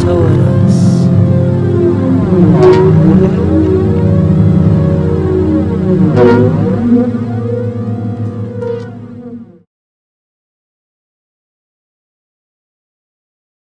toward us.